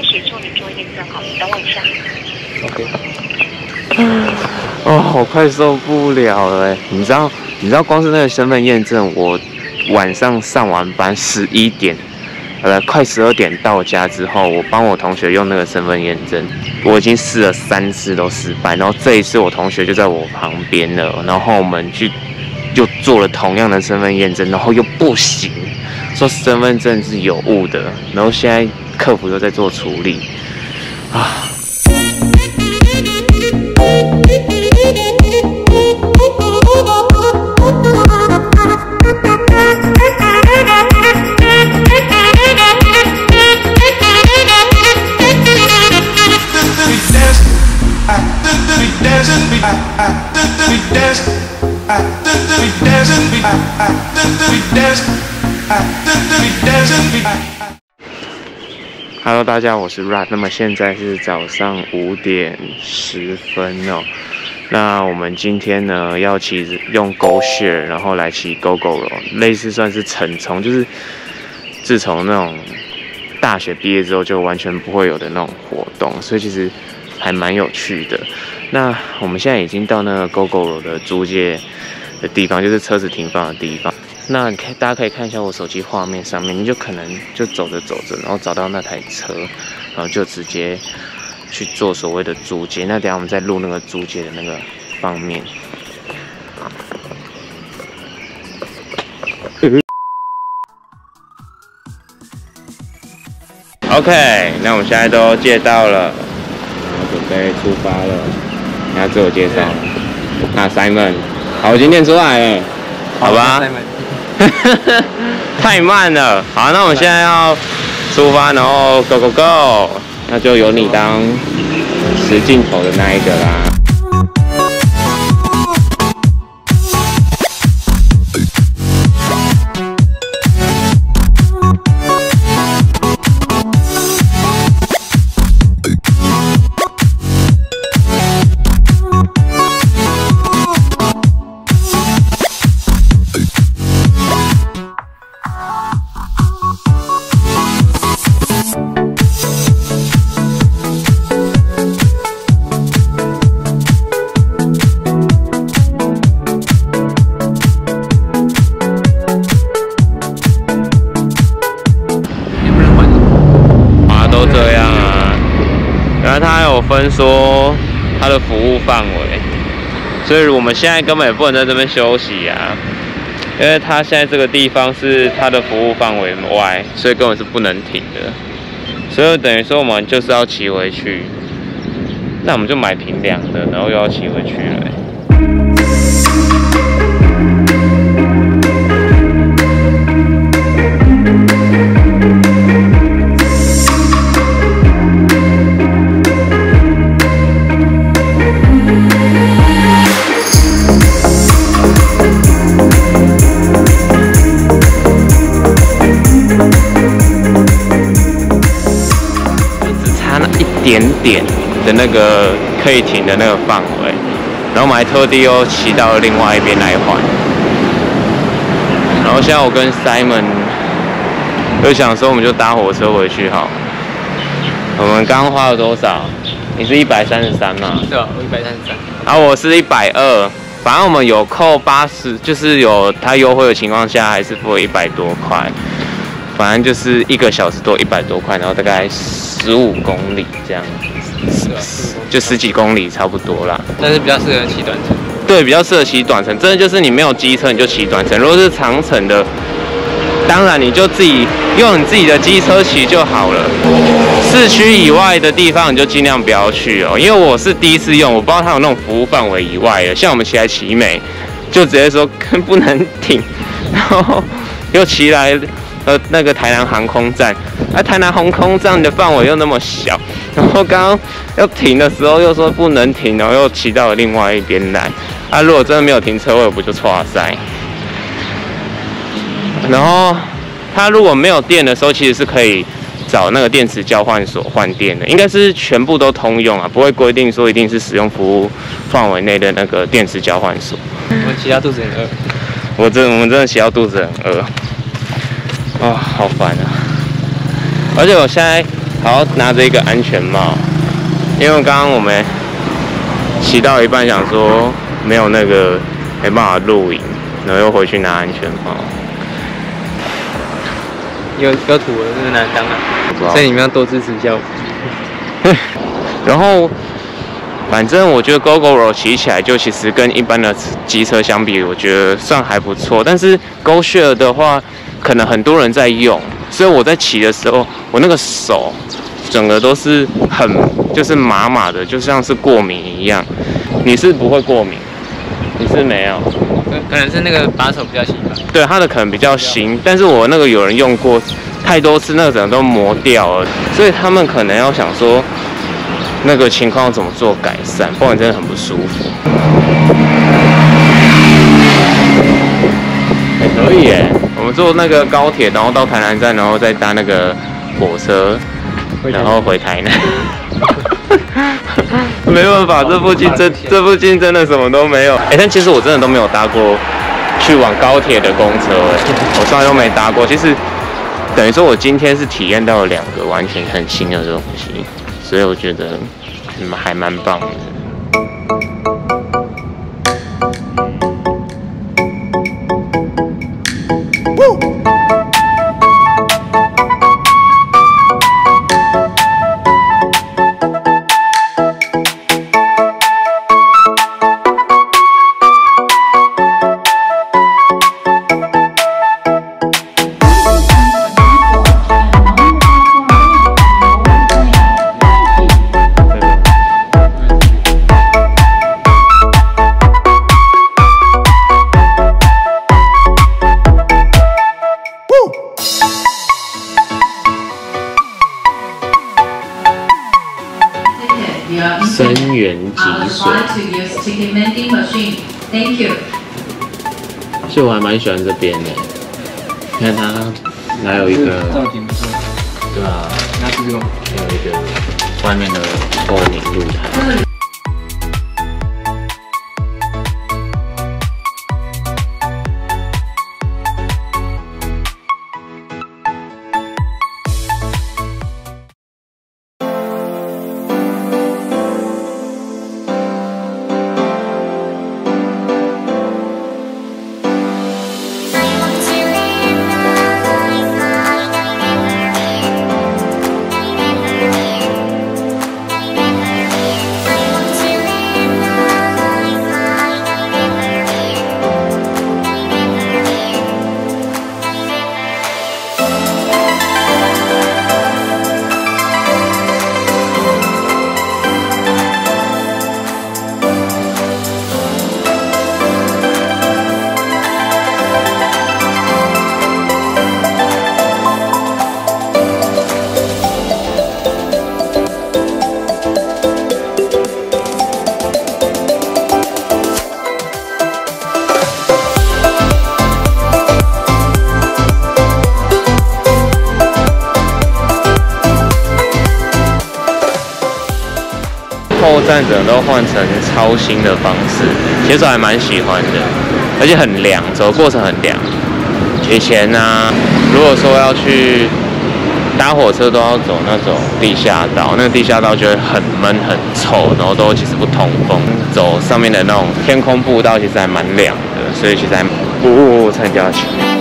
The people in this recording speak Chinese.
边协助你做验证，好，你等我一下。OK。哦，我快受不了了，你知道，光是那个身份验证，我晚上上完班11点，快12点到家之后，我帮我同学用那个身份验证，我已经试了3次都失败，然后这一次我同学就在我旁边了，然后我们去又做了同样的身份验证，然后又不行。 说身份证是有误的，然后现在客服又在做处理，啊。Hello， 大家，我是 Rad。那么现在是早上5点10分哦。那我们今天呢要骑用 GoShare， 然后来骑 GoGo 了，类似算是成从，就是自从那种大学毕业之后就完全不会有的那种活动，所以其实还蛮有趣的。那我们现在已经到那个 GoGo 的租借的地方，就是车子停放的地方。 那大家可以看一下我手机画面上面，你就可能就走着，然后找到那台车，然后就直接去做所谓的租借。那等下我们再录那个租借的那个方面。OK， 那我们现在都借到了，然后准备出发了。你要自我介绍了？那 Simon， 好，我已经念出来了，好吧？ 太慢了。好，那我们现在要出发，然后 go go go， 那就由你当实镜头的那一个啦。分说它的服务范围，所以我们现在根本也不能在这边休息啊，因为它现在这个地方是它的服务范围外，所以根本是不能停的。所以等于说我们就是要骑回去，那我们就买平凉的，然后又要骑回去了欸。 点的那个可以停的那个范围，然后我们还特地又骑到了另外一边来换。然后现在我跟 Simon 就想说，我们就搭火车回去好。我们刚花了多少？你是133吗？对，我133。然后我是120，反正我们有扣80，就是有它优惠的情况下，还是付了100多块。 反正就是1个小时多100多块，然后大概15公里这样，就10几公里差不多啦。但是比较适合骑短程。对，比较适合骑短程，真的就是你没有机车你就骑短程，如果是长程的，当然你就自己用你自己的机车骑就好了。市区以外的地方你就尽量不要去哦，因为我是第一次用，我不知道它有那种服务范围以外的，像我们骑来骑美，就直接说不能停，然后又骑来。 那个台南航空站，台南航空站的范围又那么小，然后刚刚要停的时候又说不能停，然后又骑到了另外一边来。如果真的没有停车位，我不就剉赛。然后它如果没有电的时候，其实是可以找那个电池交换所换电的，应该是全部都通用啊，不会规定说一定是使用服务范围内的那个电池交换所。我骑到肚子很饿，我们真的骑到肚子很饿。 啊、哦，好烦啊！而且我现在然后拿着一个安全帽，因为刚刚我们骑到一半，想说没有那个没办法录影，然后又回去拿安全帽。有土了，这是难当啊！所以你们要多支持一下我。然后，反正我觉得 GoGoRo 骑起来就其实跟一般的机车相比，我觉得算还不错。但是 GoShare 的话，可能很多人在用，所以我在骑的时候，我那个手整个都是很就是麻麻的，就像是过敏一样。你是不会过敏，你是没有。可能是那个把手比较新吧，对，它的可能比较新，但是我那个有人用过太多次，那个整个都磨掉了，所以他们可能要想说那个情况怎么做改善，不然真的很不舒服。欸、可以耶，我们坐那个高铁，然后到台南站，然后再搭那个火车，然后回台南。没办法，这附近真的什么都没有。哎、欸，但其实我真的都没有搭过去往高铁的公车、欸，我从来都没搭过。其实等于说我今天是体验到了两个完全很新的东西，所以我觉得还蛮棒的。生源集水，其实我还蛮喜欢这边的，你看它还有一个，对啊，还有一个外面的透明露台。后站整个都换成超新的方式，其实我还蛮喜欢的，而且很凉，走过程很凉。以前啊，如果说要去搭火车，都要走那种地下道，那个地下道就会很闷很臭，然后都其实不通风。走上面的那种天空步道，其实还蛮凉的，所以其实还不趁掉去。